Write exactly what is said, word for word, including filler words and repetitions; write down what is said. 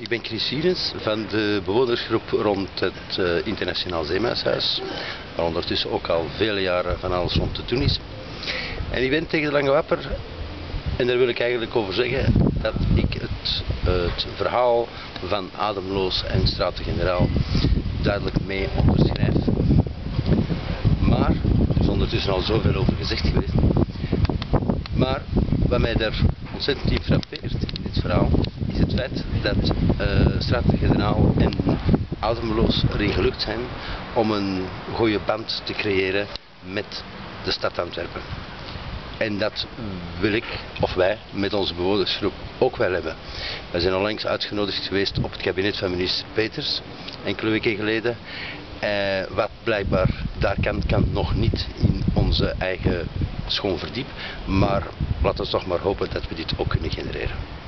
Ik ben Kris Fierens van de bewonersgroep rond het uh, Internationaal Zeemanshuis, waar ondertussen ook al vele jaren van alles rond te doen is. En ik ben tegen de Lange Wapper, en daar wil ik eigenlijk over zeggen dat ik het, uh, het verhaal van Ademloos en Straten-Generaal duidelijk mee onderschrijf. Maar, er is ondertussen al zoveel over gezegd geweest, maar wat mij daar ontzettend in frappeert in dit verhaal, is het feit dat uh, Straten-Generaal en Ademloos erin gelukt zijn om een goede band te creëren met de stad Antwerpen. En dat wil ik, of wij, met onze bewonersgroep ook wel hebben. Wij zijn onlangs uitgenodigd geweest op het kabinet van minister Peters, enkele weken geleden. Eh, wat blijkbaar daar kan, kan nog niet in onze eigen schoonverdiep. Maar laten we toch maar hopen dat we dit ook kunnen genereren.